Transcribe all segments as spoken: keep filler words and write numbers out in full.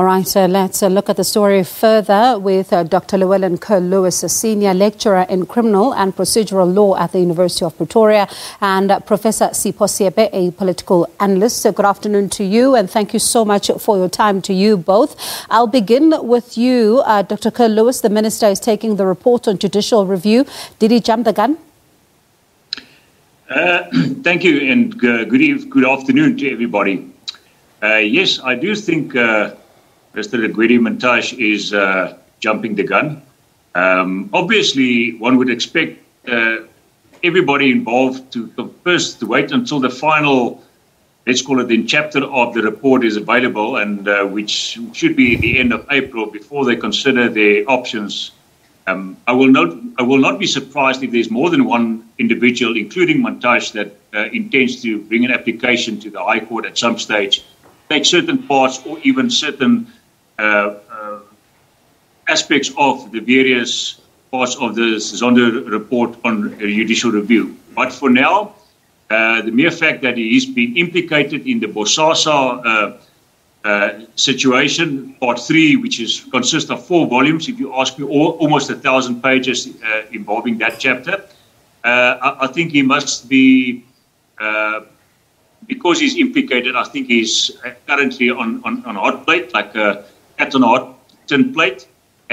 All right, uh, let's uh, look at the story further with uh, Doctor Llewellyn Curlewis, a senior lecturer in criminal and procedural law at the University of Pretoria, and uh, Professor Sipho Seepe, a political analyst. Uh, good afternoon to you, and thank you so much for your time to you both. I'll begin with you, uh, Doctor Curlewis. The Minister is taking the report on judicial review. Did he jump the gun? Uh, thank you, and uh, good, eve good afternoon to everybody. Uh, yes, I do think uh, Mister Gwede Mantashe is uh, jumping the gun. Um, obviously, one would expect uh, everybody involved to, to first to wait until the final, let's call it the chapter of the report is available, and uh, which should be at the end of April before they consider their options. Um, I will not, I will not be surprised if there's more than one individual, including Mantashe, that uh, intends to bring an application to the High Court at some stage. Take certain parts or even certain uh, uh, aspects of the various parts of the Zondo report on judicial review. But for now, uh, the mere fact that he is being implicated in the Bosasa uh, uh, situation, part three, which is consists of four volumes, if you ask me, all, almost a thousand pages uh, involving that chapter, uh, I, I think he must be... Uh, Because he's implicated, I think he's currently on, on, on a hot plate, like a cat on a hot tin plate.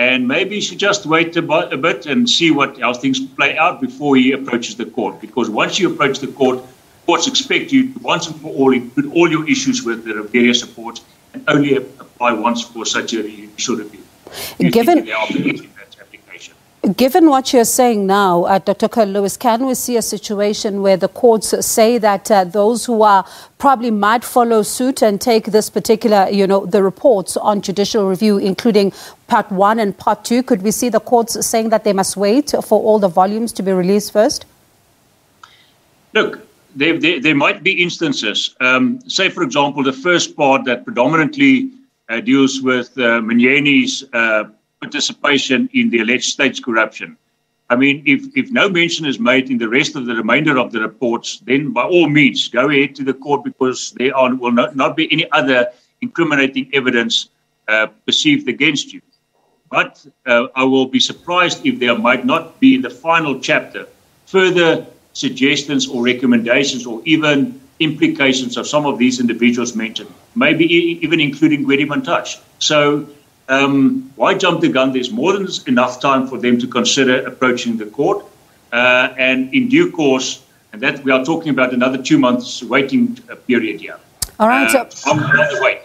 And maybe he should just wait a, a bit and see what how things play out before he approaches the court. Because once you approach the court, courts expect you to once and for all include all your issues with the various reports and only apply once for such a judicial review. Given... Given what you're saying now, uh, Doctor Curlewis, can we see a situation where the courts say that uh, those who are probably might follow suit and take this particular, you know, the reports on judicial review, including part one and part two, could we see the courts saying that they must wait for all the volumes to be released first? Look, there, there, there might be instances. Um, say, for example, the first part that predominantly uh, deals with uh, Mnieni's uh participation in the alleged state's corruption. I mean, if, if no mention is made in the rest of the remainder of the reports, then by all means, go ahead to the court, because there are, will not, not be any other incriminating evidence uh, perceived against you. But uh, I will be surprised if there might not be in the final chapter further suggestions or recommendations or even implications of some of these individuals mentioned, maybe e even including Gwede Mantashe. So... Um, why jump the gun? There's more than enough time for them to consider approaching the court. Uh, and in due course, and that we are talking about another two months waiting period here. All right. Uh, so I'm on the wait.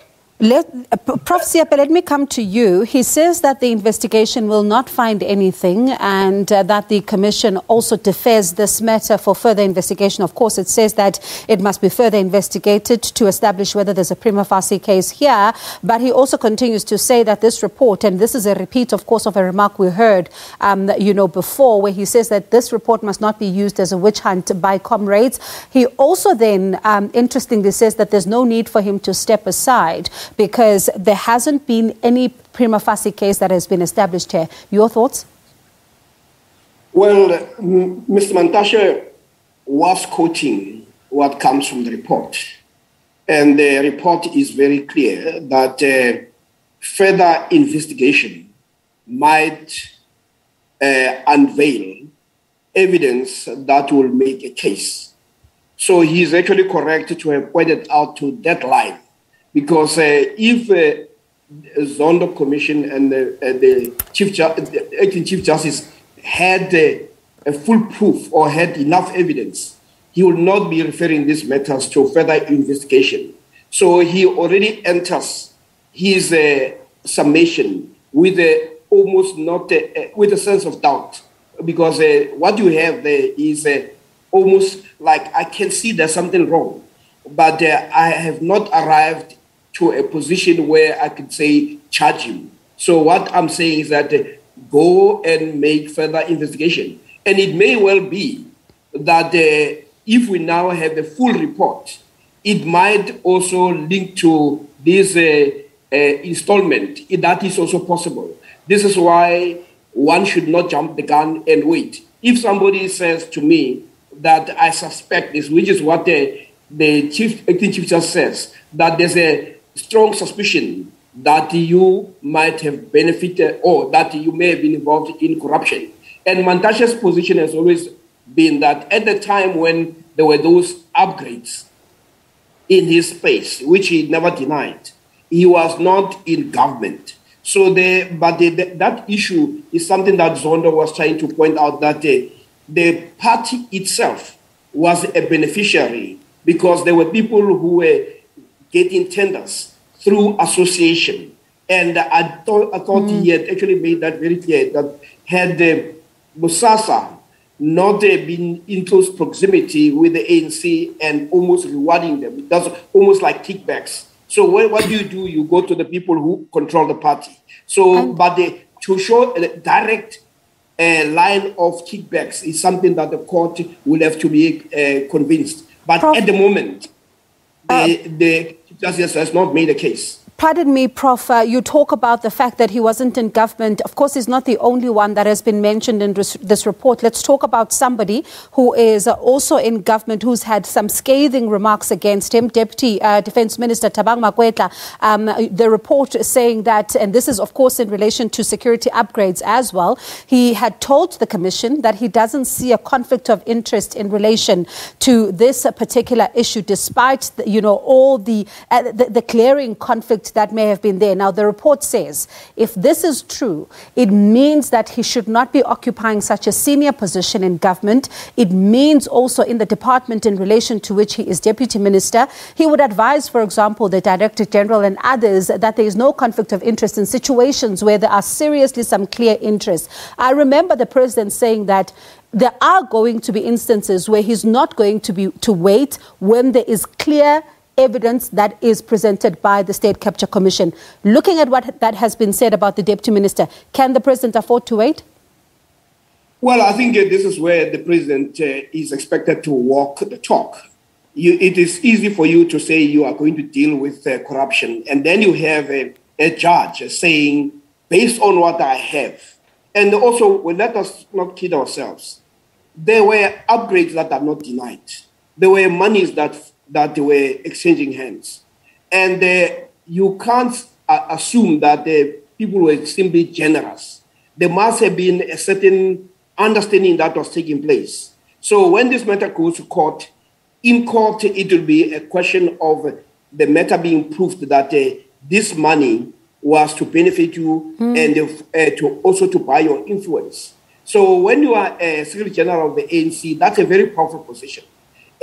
Let, uh, Professor Seepe, let me come to you. He says that the investigation will not find anything and uh, that the Commission also defers this matter for further investigation. Of course, it says that it must be further investigated to establish whether there's a prima facie case here. But he also continues to say that this report, and this is a repeat, of course, of a remark we heard, um, you know, before, where he says that this report must not be used as a witch hunt by comrades. He also then, um, interestingly, says that there's no need for him to step aside, because there hasn't been any prima facie case that has been established here. Your thoughts? Well, Mister Mantashe was quoting what comes from the report. And the report is very clear that uh, further investigation might uh, unveil evidence that will make a case. So he is actually correct to have pointed out to that line. Because uh, if uh, Zondo Commission and the, uh, the, Chief Ju the acting Chief Justice had uh, a full proof or had enough evidence, he would not be referring these matters to further investigation. So he already enters his uh, summation with uh, almost not uh, with a sense of doubt, because uh, what you have there is uh, almost like I can see there's something wrong. But uh, I have not arrived to a position where I could say, charge him. So what I'm saying is that uh, go and make further investigation. And it may well be that uh, if we now have a full report, it might also link to this uh, uh, installment. That is also possible. This is why one should not jump the gun and wait. If somebody says to me that I suspect this, which is what they... Uh, The chief acting chief justice says that there's a strong suspicion that you might have benefited or that you may have been involved in corruption. And Mantashe's position has always been that at the time when there were those upgrades in his space, which he never denied, he was not in government. So the, but the, the, that issue is something that Zondo was trying to point out, that uh, the party itself was a beneficiary because there were people who were getting tenders through association. And I thought, I thought mm. he had actually made that very clear, that had uh, Bosasa not uh, been in close proximity with the A N C and almost rewarding them, it does almost like kickbacks. So what, what do you do? You go to the people who control the party. So, and but they, to show a direct uh, line of kickbacks is something that the court will have to be uh, convinced. But Prof, at the moment, uh, the, the justice has not made a case. Pardon me, Prof Uh, you talk about the fact that he wasn't in government. Of course, he's not the only one that has been mentioned in this, this report. Let's talk about somebody who is also in government, who's had some scathing remarks against him, Deputy uh, Defense Minister Tabang Makwetla. Um, the report is saying that, and this is, of course, in relation to security upgrades as well, he had told the Commission that he doesn't see a conflict of interest in relation to this particular issue, despite, the, you know, all the, uh, the, the glaring conflict that may have been there. Now, the report says if this is true, it means that he should not be occupying such a senior position in government. It means also in the department in relation to which he is deputy minister, he would advise, for example, the director general and others that there is no conflict of interest in situations where there are seriously some clear interests. I remember the president saying that there are going to be instances where he's not going to be to wait when there is clear evidence that is presented by the State Capture Commission. Looking at what that has been said about the Deputy Minister, can the President afford to wait? Well, I think uh, this is where the President uh, is expected to walk the talk. You, it is easy for you to say you are going to deal with uh, corruption, and then you have a, a judge saying, based on what I have. And also, well, let us not kid ourselves. There were upgrades that are not denied. There were monies that that they were exchanging hands. And uh, you can't uh, assume that the people were simply generous. There must have been a certain understanding that was taking place. So when this matter goes to court, in court, it will be a question of the matter being proved that uh, this money was to benefit you mm. and uh, to also to buy your influence. So when you are a Secretary General of the A N C, that's a very powerful position.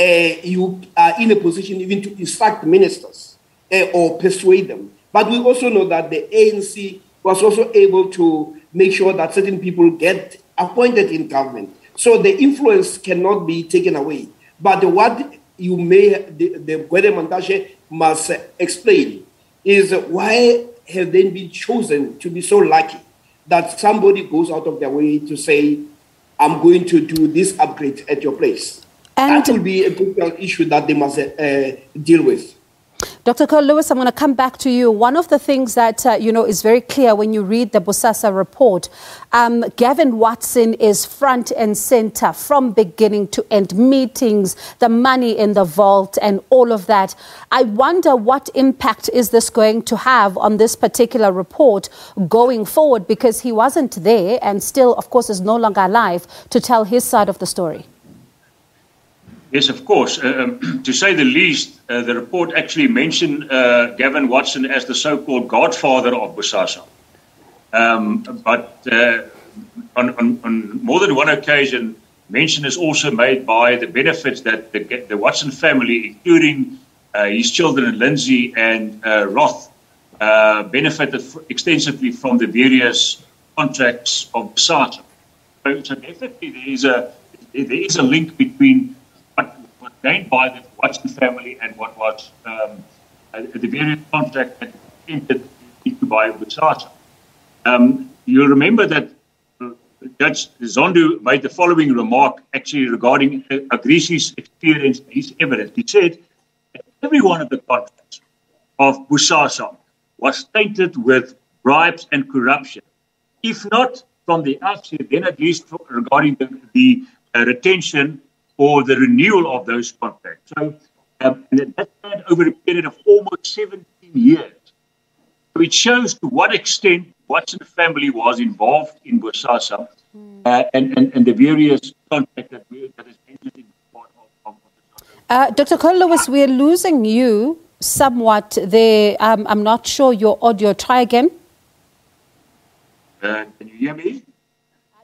Uh, you are in a position even to instruct ministers uh, or persuade them. But we also know that the A N C was also able to make sure that certain people get appointed in government. So the influence cannot be taken away. But what you may, the, the Gwede Mantashe must explain is why have they been chosen to be so lucky that somebody goes out of their way to say, I'm going to do this upgrade at your place. And that will be a critical issue that they must uh, deal with. Doctor Curlewis, I'm going to come back to you. One of the things that, uh, you know, is very clear when you read the Bosasa report, um, Gavin Watson is front and center from beginning to end, meetings, the money in the vault and all of that. I wonder what impact is this going to have on this particular report going forward, because he wasn't there and still, of course, is no longer alive to tell his side of the story. Yes, of course. Uh, to say the least, uh, the report actually mentioned uh, Gavin Watson as the so-called godfather of Bosasa. Um, but uh, on, on, on more than one occasion, mention is also made by the benefits that the, the Watson family, including uh, his children, Lindsay and uh, Roth, uh, benefited extensively from the various contracts of Bosasa. So, so definitely there is a, there is a link between gained by the Watson family and what was um, the various contract that entered into by Bosasa. Um, you'll remember that Judge Zondo made the following remark actually regarding Agrizzi's experience, his evidence. He said that every one of the contracts of Bosasa was tainted with bribes and corruption, if not from the outset, then at least regarding the, the uh, retention or the renewal of those contracts. So um, and that happened over a period of almost seventeen years. So it shows to what extent Watson family was involved in Bosasa mm. uh, and, and, and the various contracts that, that is mentioned in the report of, of Bosasa. Uh, Doctor Curlewis, we're losing you somewhat there. Um, I'm not sure your audio. Try again. Uh, can you hear me?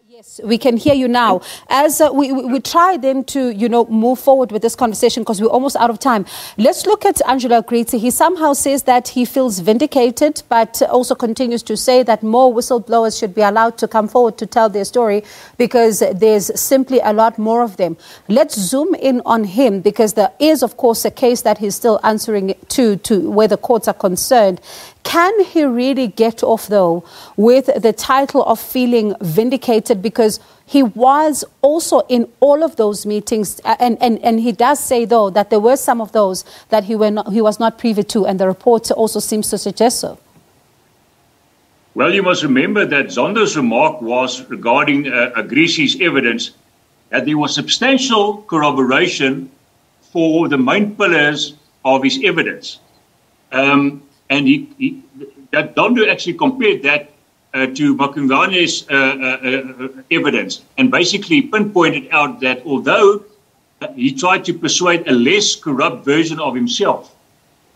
Yes, we can hear you now. As uh, we, we, we try then to, you know, move forward with this conversation because we're almost out of time. Let's look at Angelo Agrizzi. He somehow says that he feels vindicated, but also continues to say that more whistleblowers should be allowed to come forward to tell their story because there's simply a lot more of them. Let's zoom in on him because there is, of course, a case that he's still answering to, to where the courts are concerned. Can he really get off, though, with the title of feeling vindicated because he was also in all of those meetings? And, and, and he does say, though, that there were some of those that he, were not, he was not privy to, and the report also seems to suggest so. Well, you must remember that Zondo's remark was regarding uh, Agrizzi's evidence that there was substantial corroboration for the main pillars of his evidence. Um, And he, he, that Zondo actually compared that uh, to Makungane's uh, uh, uh, evidence and basically pinpointed out that although he tried to persuade a less corrupt version of himself,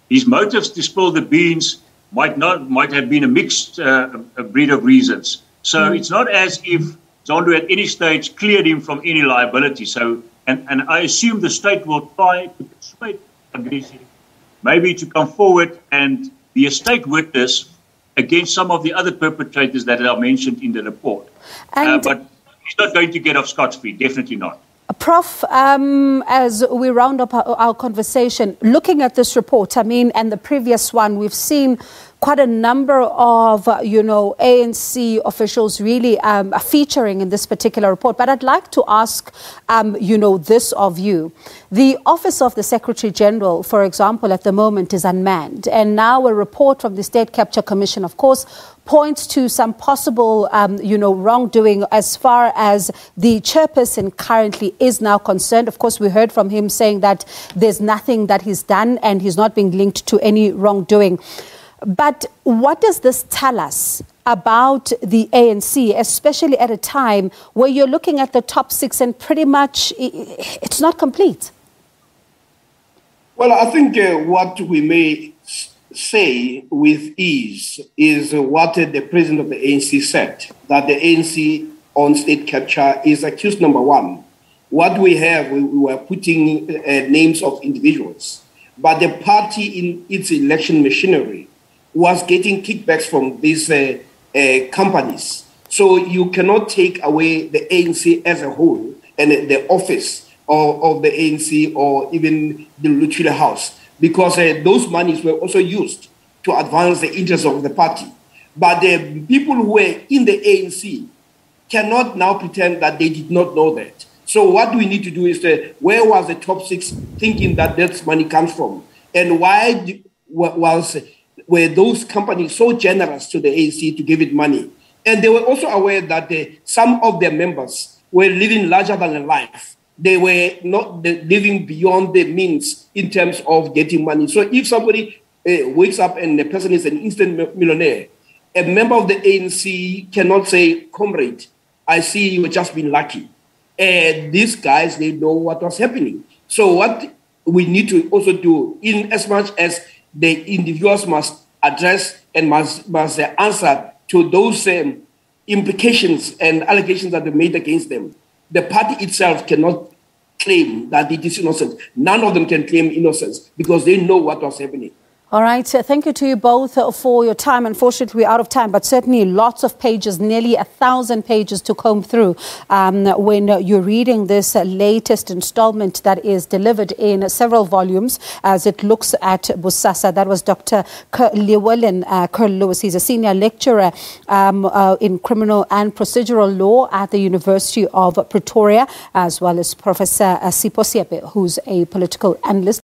his motives to spill the beans might not might have been a mixed uh, a breed of reasons. So mm. it's not as if Zondo at any stage cleared him from any liability. So, and, and I assume the state will try to persuade Agrizzi maybe to come forward and be a state witness against some of the other perpetrators that are mentioned in the report. Uh, but he's not going to get off scot-free, definitely not. Professor Um, as we round up our, our conversation, looking at this report, I mean, and the previous one, we've seen quite a number of, uh, you know, A N C officials really um, featuring in this particular report. But I'd like to ask, um, you know, this of you. The Office of the Secretary General, for example, at the moment is unmanned. And now a report from the State Capture Commission, of course, points to some possible, um, you know, wrongdoing as far as the chairperson currently is now concerned. Of course, we heard from him saying that there's nothing that he's done and he's not being linked to any wrongdoing. But what does this tell us about the A N C, especially at a time where you're looking at the top six and pretty much it's not complete? Well, I think uh, what we may say with ease is uh, what uh, the president of the A N C said, that the A N C on state capture is accused number one. What we have, we, we were putting uh, names of individuals, but the party in its election machinery was getting kickbacks from these uh, uh, companies. So you cannot take away the A N C as a whole and the office of, of the A N C or even the Luthuli House, because uh, those monies were also used to advance the interests of the party. But the people who were in the A N C cannot now pretend that they did not know that. So what we need to do is, uh, where was the top six thinking that that money comes from? And why do, was... were those companies so generous to the A N C to give it money? And they were also aware that they, some of their members were living larger than life. They were not living beyond their means in terms of getting money. So if somebody uh, wakes up and the person is an instant millionaire, a member of the A N C cannot say, comrade, I see you've just been lucky. And these guys, they know what was happening. So what we need to also do, in as much as the individuals must address and must, must answer to those um, implications and allegations that are made against them. The party itself cannot claim that it is innocent. None of them can claim innocence because they know what was happening. All right. So thank you to you both for your time. Unfortunately, we're out of time, but certainly lots of pages, nearly a thousand pages to comb through um, when you're reading this latest installment that is delivered in several volumes as it looks at Bosasa. That was Doctor Llewellyn Curlewis. He's a senior lecturer um, uh, in criminal and procedural law at the University of Pretoria, as well as Professor Sipho Seepe, who's a political analyst.